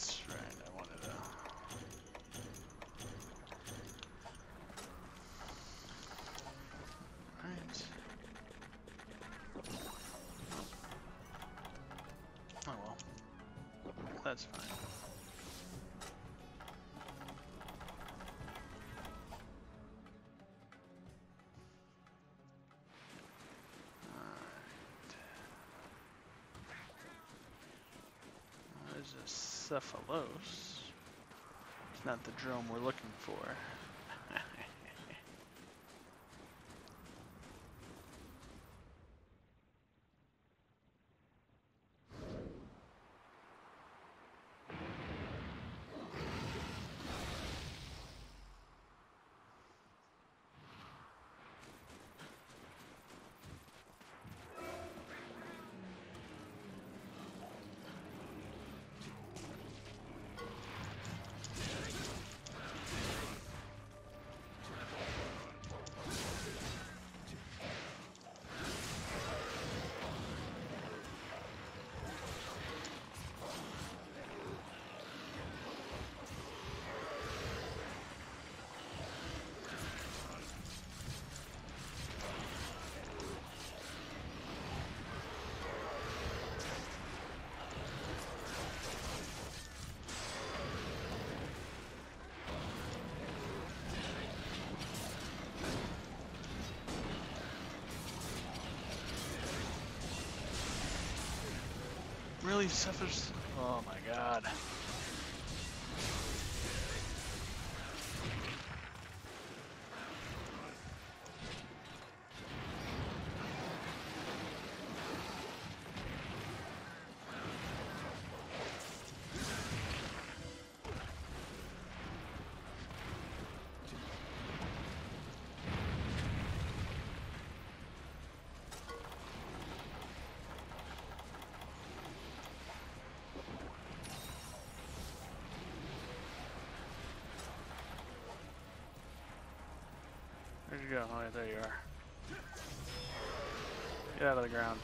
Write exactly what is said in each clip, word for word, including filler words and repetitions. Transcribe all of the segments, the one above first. That's right, I wanted to... Alright. Oh well. That's fine. Cephalos. It's not the drome we're looking for. Really suffers. Oh my god. Where'd you go? Oh, there you are. Get out of the ground.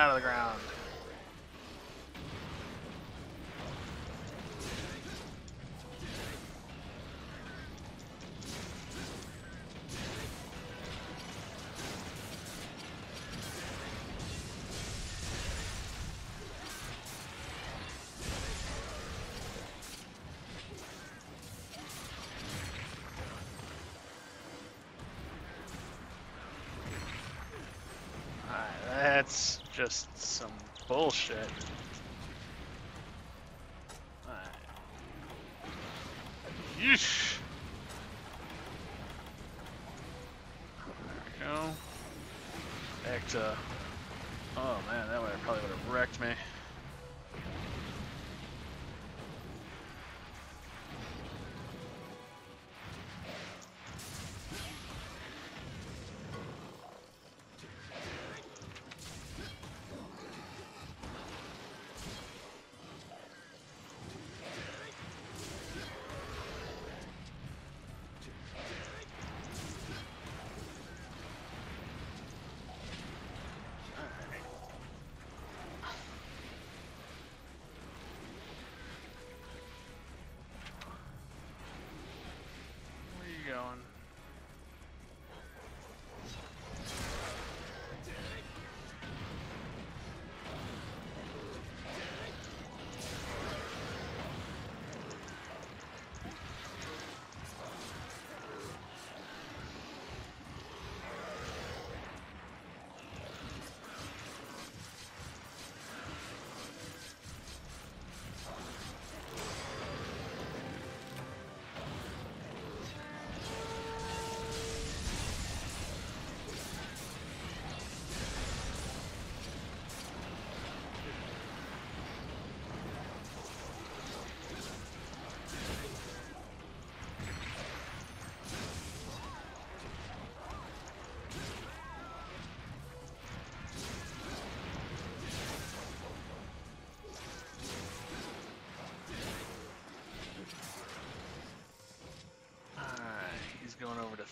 Out of the ground. All right, that's just some bullshit. Alright. Yeesh! There we go. Back to... Oh man, that would have probably would have wrecked me.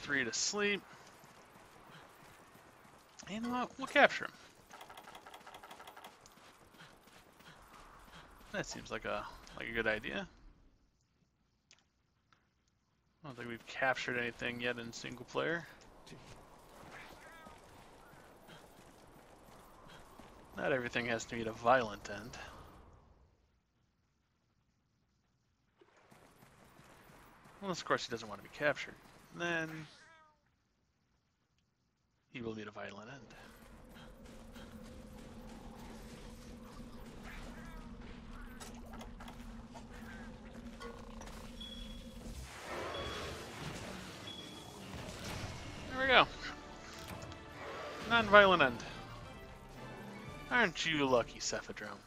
three to sleep. And we'll, we'll capture him. That seems like a like a good idea. I don't think we've captured anything yet in single player. Not everything has to be at a violent end. Unless, of course, he doesn't want to be captured. Then he will need a violent end. There we go. Non-violent end. Aren't you lucky, Cephadrome?